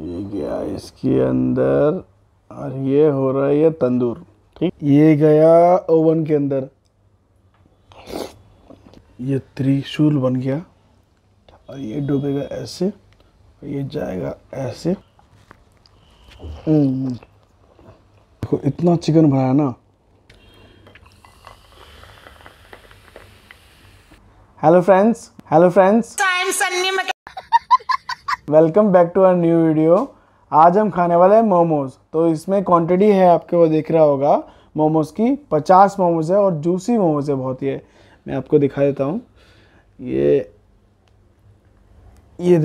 ये गया इसके अंदर और ये हो रहा है तंदूर। ठीक, ये गया ओवन के अंदर। ये त्रिशूल बन गया और ये डूबेगा ऐसे और ये जाएगा ऐसे। देखो इतना चिकन भरा है ना। Hello friends, welcome back to our new video. आज हम खाने वाले हैं मोमोज। तो इसमें क्वांटिटी है, आपके वो देख रहा होगा मोमोज की 50 मोमोज है और जूसी मोमोज है बहुत। ये मैं आपको दिखा देता हूँ। ये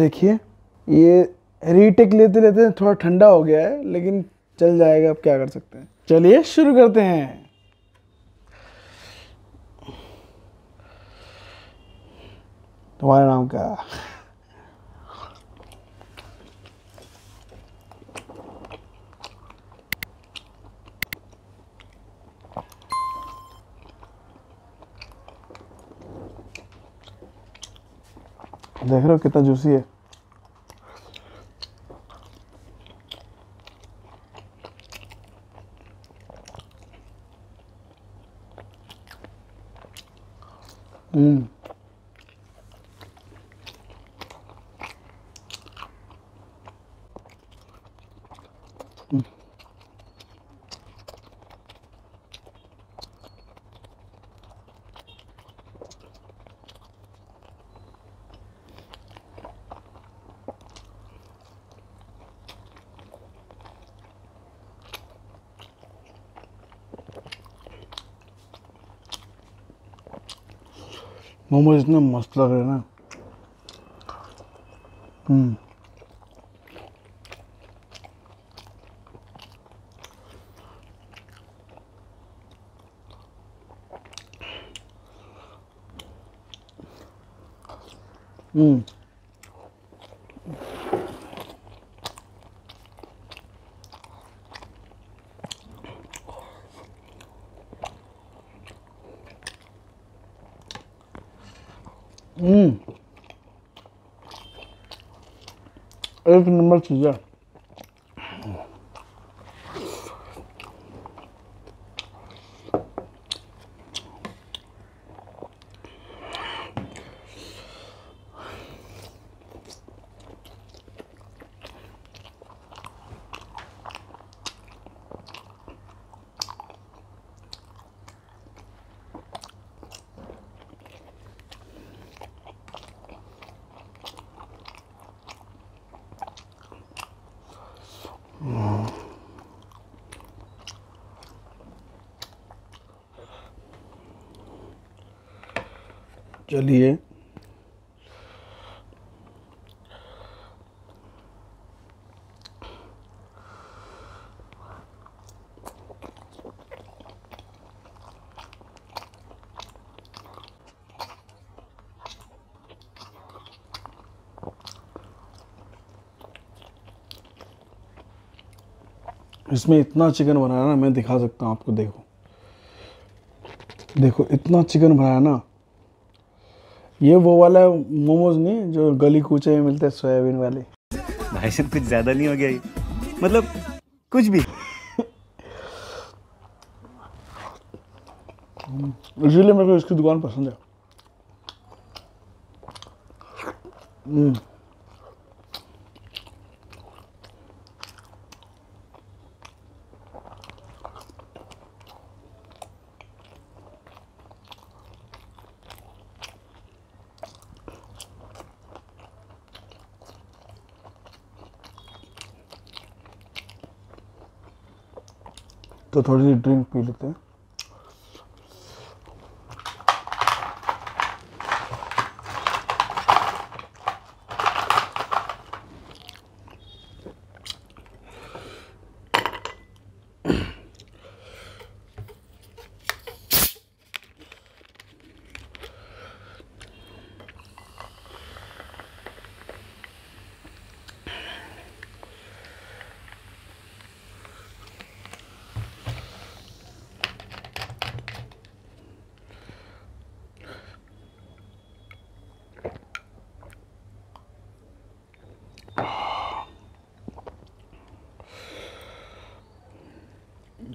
देखिए, ये रीटेक लेते लेते थोड़ा ठंडा हो गया है, लेकिन चल जाएगा, अब क्या कर सकते हैं। चलिए शुरू करते हैं। तुम्हारा नाम क्या? देख रहे हो कितना जूसी है। मोमोज इतना मस्त लग रहा है ना। एक नंबर चीज़ है। चलिए इसमें इतना चिकन भरा है ना, मैं दिखा सकता हूँ आपको। देखो इतना चिकन भरा है ना। ये वो वाला मोमोज नहीं जो गली कूचे में मिलते हैं, सोयाबीन वाले। भाई साहब कुछ ज़्यादा नहीं हो गया ये? मतलब कुछ भी। इसीलिए मेरे को इसकी दुकान पसंद है। तो थोड़ी सी ड्रिंक पी लेते हैं।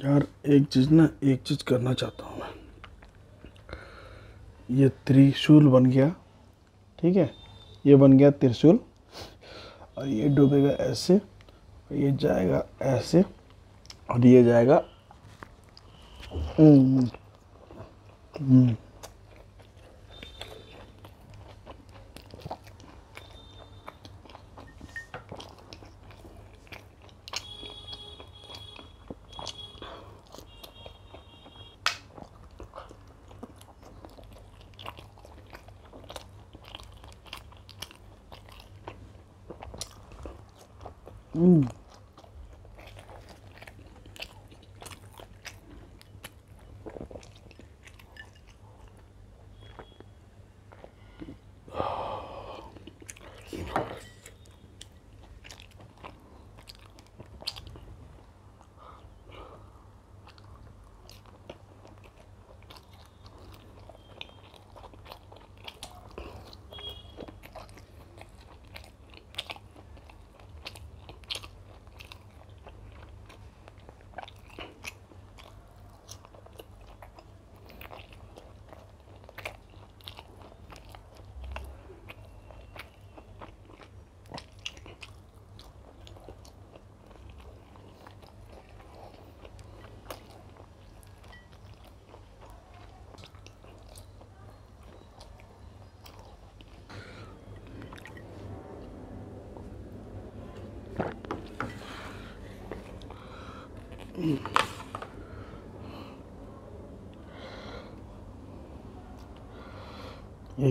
यार एक चीज़ करना चाहता हूँ मैं। ये त्रिशूल बन गया, ठीक है, ये बन गया त्रिशूल, और ये डूबेगा ऐसे, ये जाएगा ऐसे, और ये जाएगा ये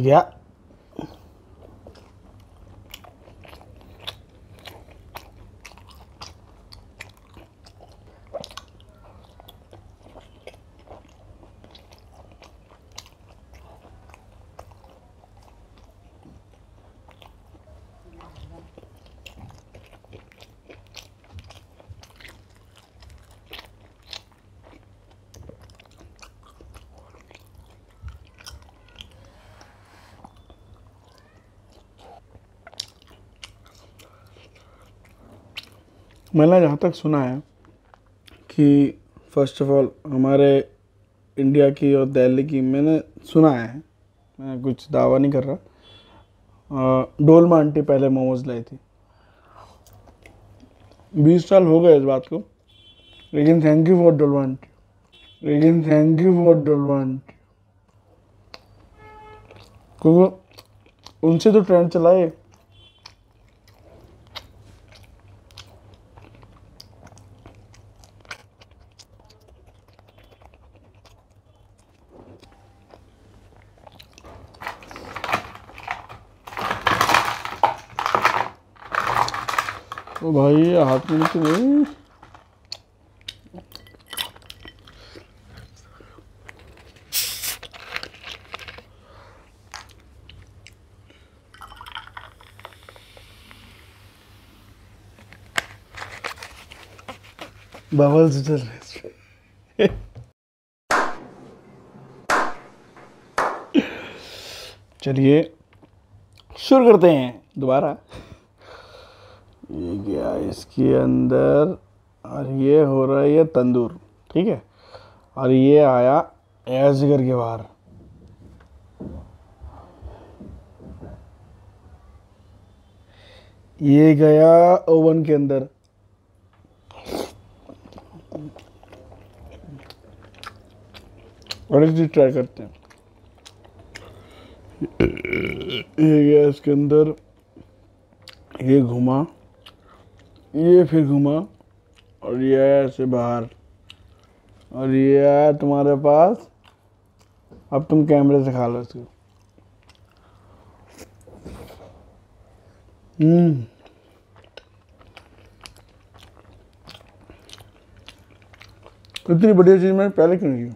गया। मैंने जहाँ तक सुना है कि फर्स्ट ऑफ ऑल हमारे इंडिया की और दिल्ली की, मैंने सुना है, मैं कुछ दावा नहीं कर रहा, डोलमा आंटी पहले मोमोज लाई थी। 20 साल हो गए इस बात को, लेकिन thank you for Dolma aunty, क्योंकि उनसे तो ट्रेंड चला है। भाई हाथ में तो नहीं, बावल से चल रहे। चलिए शुरू करते हैं दोबारा। ये गया इसके अंदर, और ये हो रहा है ये तंदूर, ठीक है, और ये आया ऐसे करके बाहर। ये गया ओवन के अंदर। और एक चीज ट्राई करते हैं, ये गया इसके अंदर, ये घुमा, ये फिर घुमा, और ये आया ऐसे बाहर, और ये आया तुम्हारे पास। अब तुम कैमरे से खा लो इसको। इतनी बढ़िया चीज़ मैंने पहले क्यों नहीं की?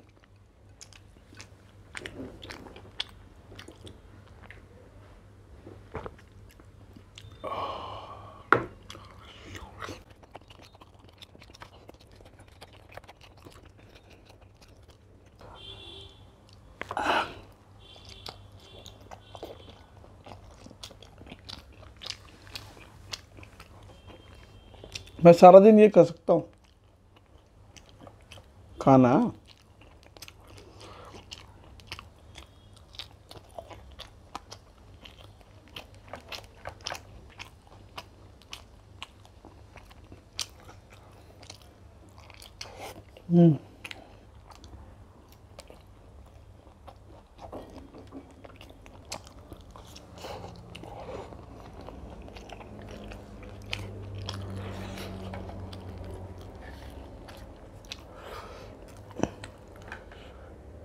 मैं सारा दिन ये कर सकता हूँ। खाना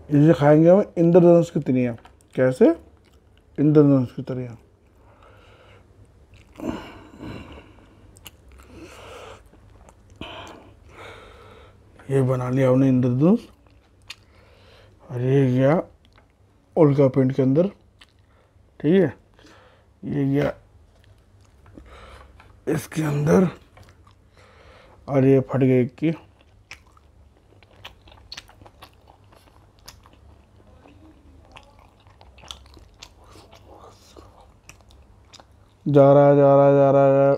इसे खाएंगे हम इंद्रधनुष की तनिया। कैसे? इंद्रधनुष की तनिया। ये बना लिया हमने इंद्रधनुष और ये गया उल्का पिंड के अंदर। ठीक है, ये गया इसके अंदर और ये फट गई की। जा रहा है, जा रहा है, जा रहा है।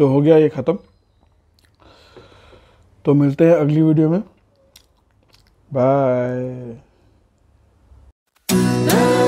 तो हो गया ये ख़त्म। तो मिलते हैं अगली वीडियो में। बाय।